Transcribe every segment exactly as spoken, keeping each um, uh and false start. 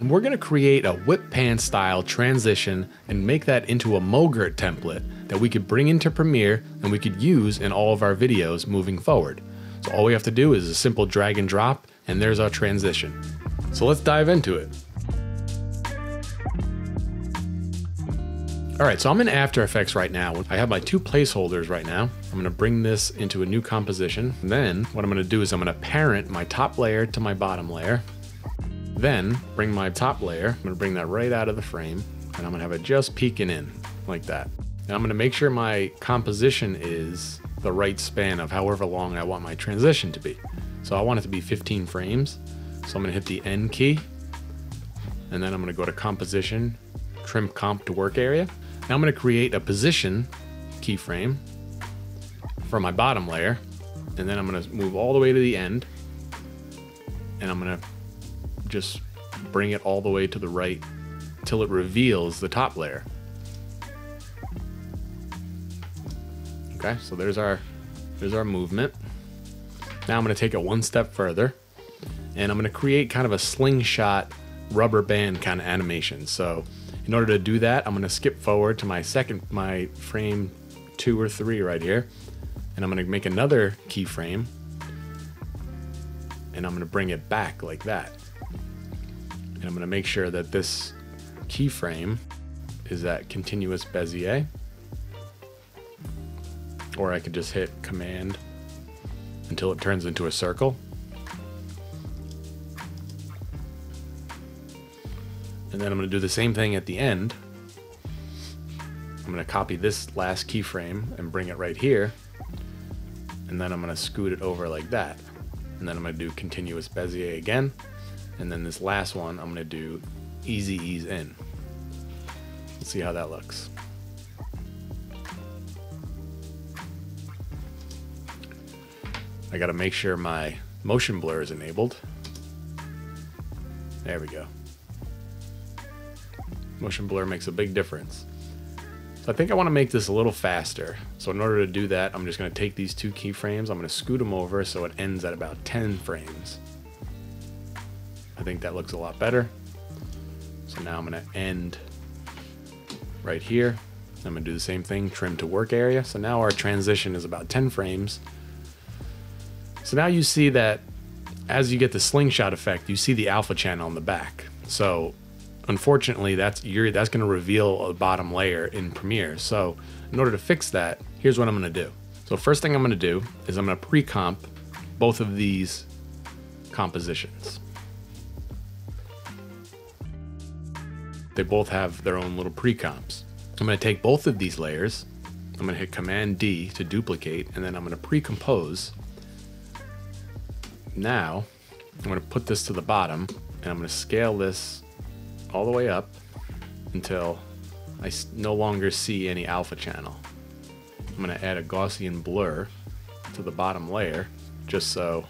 And we're gonna create a whip pan style transition and make that into a MOGRT template that we could bring into Premiere and we could use in all of our videos moving forward. So all we have to do is a simple drag and drop, and there's our transition. So let's dive into it. All right, so I'm in After Effects right now. I have my two placeholders right now. I'm gonna bring this into a new composition. And then what I'm gonna do is I'm gonna parent my top layer to my bottom layer. Then bring my top layer, I'm gonna bring that right out of the frame, and I'm gonna have it just peeking in like that. And I'm gonna make sure my composition is the right span of however long I want my transition to be. So I want it to be fifteen frames. So I'm gonna hit the N key, and then I'm gonna go to composition, trim comp to work area. Now I'm gonna create a position keyframe for my bottom layer, and then I'm gonna move all the way to the end, and I'm gonna just bring it all the way to the right till it reveals the top layer. Okay, so there's our there's our movement. Now I'm gonna take it one step further, and I'm gonna create kind of a slingshot rubber band kind of animation. So in order to do that, I'm gonna skip forward to my second, my frame two or three right here, and I'm gonna make another keyframe, and I'm gonna bring it back like that. And I'm gonna make sure that this keyframe is that continuous Bezier, or I could just hit Command until it turns into a circle. And then I'm gonna do the same thing at the end. I'm gonna copy this last keyframe and bring it right here. And then I'm gonna scoot it over like that. And then I'm gonna do continuous Bezier again. And then this last one, I'm gonna do easy ease in. Let's see how that looks. I gotta make sure my motion blur is enabled. There we go. Motion blur makes a big difference. So I think I wanna make this a little faster. So in order to do that, I'm just gonna take these two keyframes, I'm gonna scoot them over so it ends at about ten frames. I think that looks a lot better. So now I'm gonna end right here. I'm gonna do the same thing, trim to work area. So now our transition is about ten frames. So now you see that as you get the slingshot effect, you see the alpha channel in the back. So unfortunately, that's, you're, that's gonna reveal a bottom layer in Premiere. So in order to fix that, here's what I'm gonna do. So first thing I'm gonna do is I'm gonna pre-comp both of these compositions. They both have their own little pre-comps. I'm gonna take both of these layers, I'm gonna hit Command D to duplicate, and then I'm gonna pre-compose. Now, I'm gonna put this to the bottom, and I'm gonna scale this all the way up until I no longer see any alpha channel. I'm gonna add a Gaussian blur to the bottom layer, just so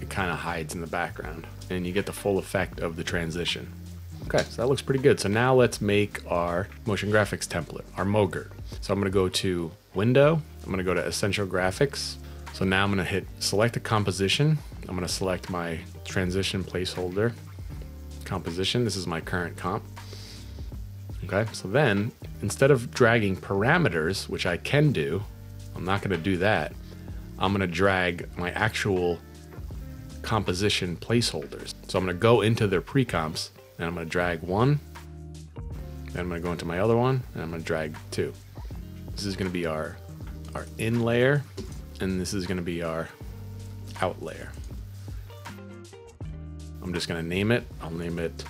it kinda hides in the background, and you get the full effect of the transition. Okay, so that looks pretty good. So now let's make our motion graphics template, our MOGRT. So I'm gonna go to Window, I'm gonna go to Essential Graphics. So now I'm gonna hit Select a Composition. I'm gonna select my transition placeholder composition. This is my current comp. Okay, so then instead of dragging parameters, which I can do, I'm not gonna do that. I'm gonna drag my actual composition placeholders. So I'm gonna go into their pre-comps, and I'm gonna drag one, then I'm gonna go into my other one, and I'm gonna drag two. This is gonna be our, our in layer, and this is gonna be our out layer. I'm just gonna name it, I'll name it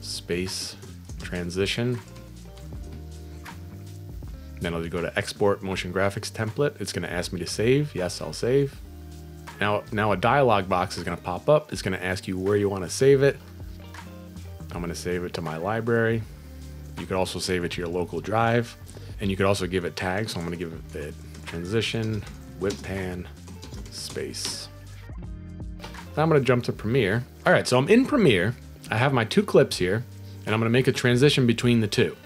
Space Transition. Then I'll go to Export Motion Graphics Template. It's gonna ask me to save, yes, I'll save. Now, now a dialog box is gonna pop up, it's gonna ask you where you wanna save it. I'm gonna save it to my library. You could also save it to your local drive, and you could also give it tags. So I'm gonna give it the transition, whip pan, space. Now I'm gonna jump to Premiere. All right, so I'm in Premiere. I have my two clips here, and I'm gonna make a transition between the two.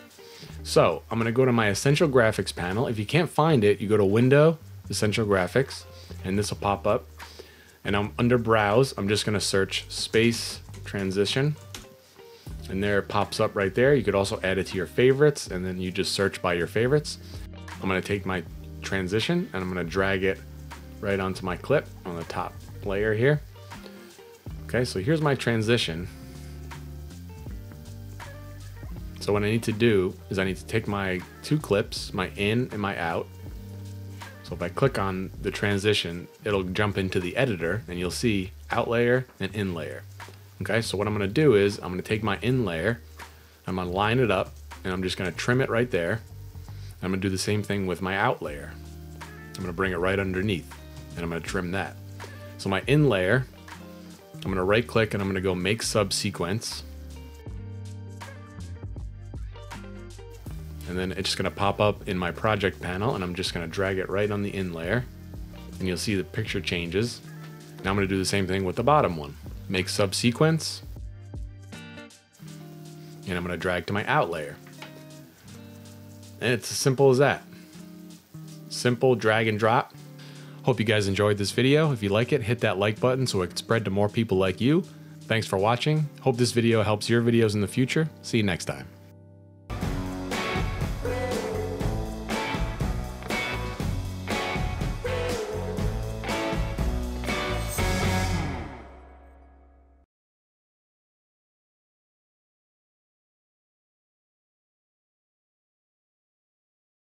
So I'm gonna go to my Essential Graphics panel. If you can't find it, you go to Window, Essential Graphics, and this will pop up. And I'm under Browse, I'm just gonna search Space Transition. and there it pops up right there. You could also add it to your favorites, and then you just search by your favorites. I'm gonna take my transition and I'm gonna drag it right onto my clip on the top layer here. Okay, so here's my transition. So what I need to do is I need to take my two clips, my in and my out. So if I click on the transition, it'll jump into the editor and you'll see out layer and in layer. Okay, so what I'm gonna do is I'm gonna take my in layer, I'm gonna line it up, and I'm just gonna trim it right there. I'm gonna do the same thing with my out layer. I'm gonna bring it right underneath and I'm gonna trim that. So my in layer, I'm gonna right click and I'm gonna go make sub sequence. And then it's just gonna pop up in my project panel and I'm just gonna drag it right on the in layer and you'll see the picture changes. Now I'm gonna do the same thing with the bottom one. Make subsequence, and I'm gonna drag to my out layer. And it's as simple as that. Simple drag and drop. Hope you guys enjoyed this video. If you like it, hit that like button so it can spread to more people like you. Thanks for watching. Hope this video helps your videos in the future. See you next time.